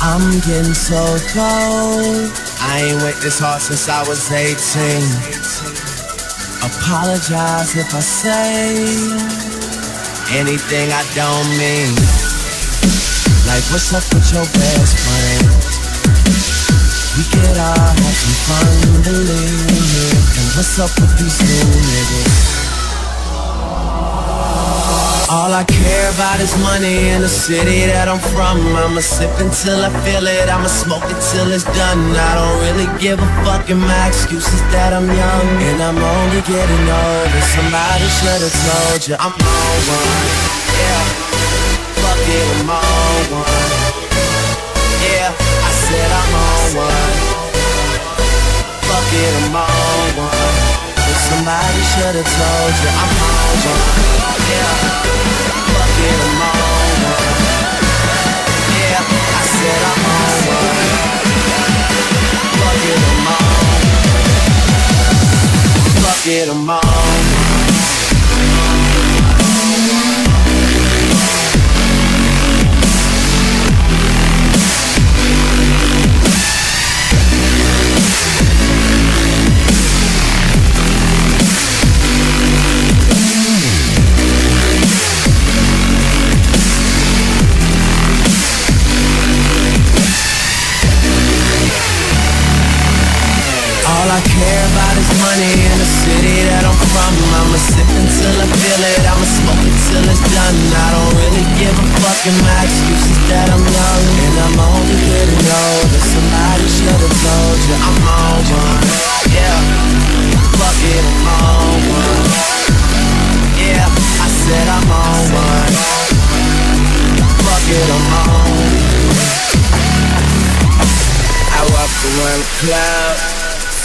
I'm getting so cold. I ain't went this hard since I was 18. Apologize if I say anything I don't mean. Like, what's up with your best friend? We could all have some fun, believe me. And what's up with these new niggas? All I care about is money in the city that I'm from. I'ma sip until I feel it, I'ma smoke it till it's done. I don't really give a fuck, and my excuse is that I'm young. And I'm only getting older, somebody should've told ya I'm on one, yeah. Fuck it, I'm on one. Yeah, I said I'm on one. Fuck it, I'm on one. But somebody should've told ya I'm on one, yeah. Fuck it, I'm on one. Yeah, I said I'm on one. Fuck it, I'm on one. Fuck it, I'm on I care about is money in the city that I'm from. I'ma sip until I feel it, I'ma smoke it till it's done. I don't really give a fuck, and my excuse is that I'm young. And I'm only getting older, somebody should've told ya I'm on one, yeah. Fuck it, I'm on one. Yeah, I said I'm on one. Fuck it, I'm on one. I walk around the cloud,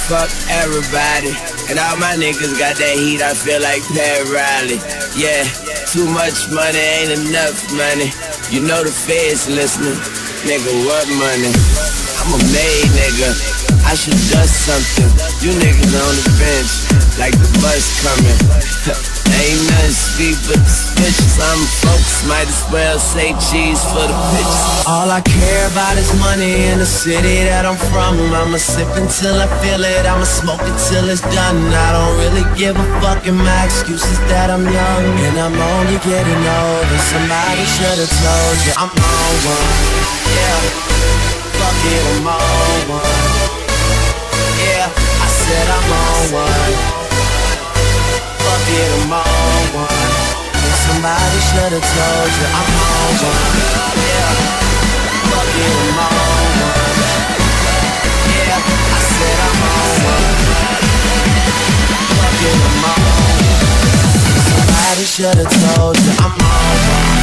fuck everybody, and all my niggas got that heat, I feel like Pat Riley. Yeah, too much money ain't enough money. You know the feds listening, nigga, what money? I'm a made nigga, I should dust something. You niggas on the bench, like the bus coming. Ain't nothing sweet but this bitch. Some folks might as well say cheese for the bitches. All I care about is money in the city that I'm from. I'ma sip until I feel it, I'ma smoke it till it's done. I don't really give a fuck, and my excuse is that I'm young. And I'm only getting older, somebody should've told ya I'm on one, yeah. Fuck it, I'm on one. Yeah, I said I'm on one. I'm on one. Somebody should've told you I'm on one. Yeah, fuck it, I'm on one. Yeah, I said I'm on one. Fuck it, I'm on one. Somebody should've told you I'm on one.